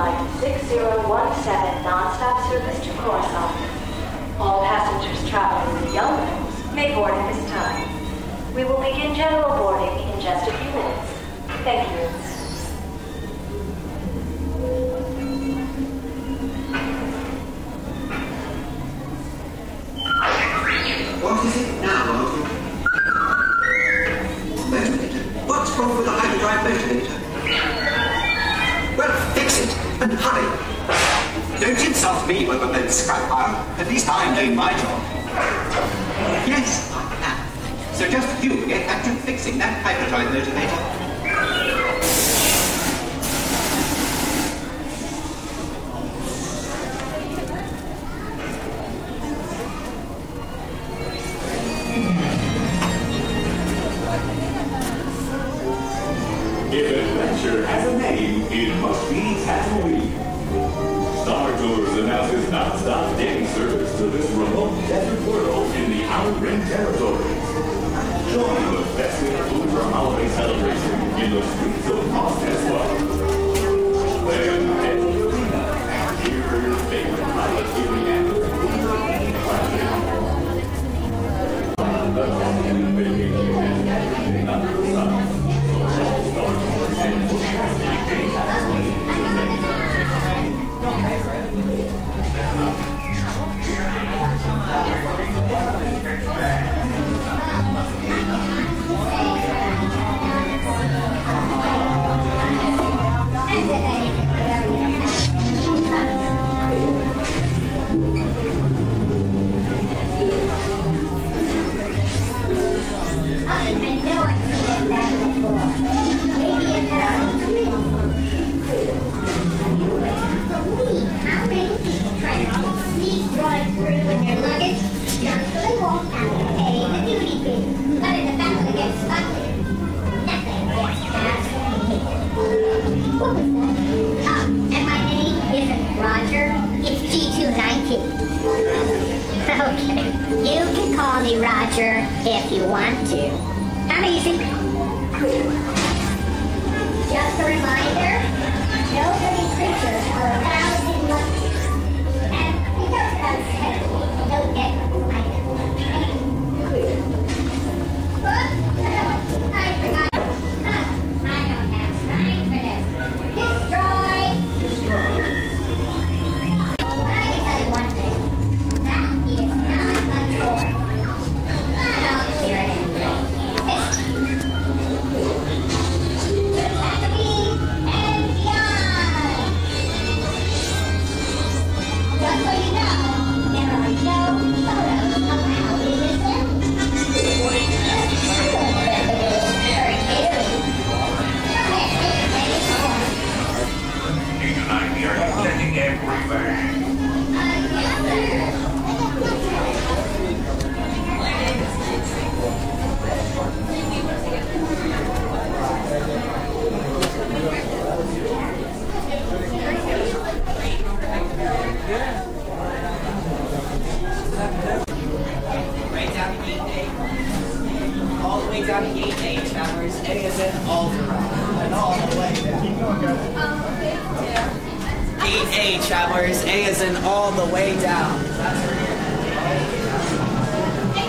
Flight 6017 nonstop service to Coruscant. All passengers traveling with young ones may board at this time. We will begin general boarding in just a few minutes. Thank you. What is it now, Logan? Motivator? What's wrong with the hyperdrive motivator? Well, fix it, and hurry. Don't insult me with a men's scrap pile. At least I'm doing my job. Yes, I am. So just you get back to fixing that hyperdrive motivator. Hey guys, you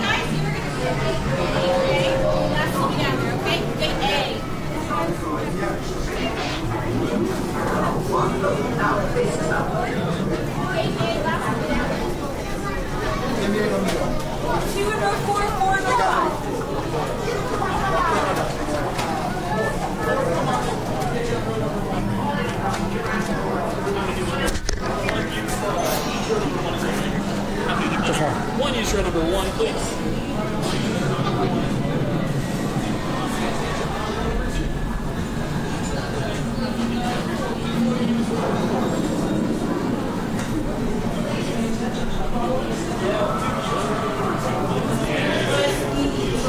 were going to see a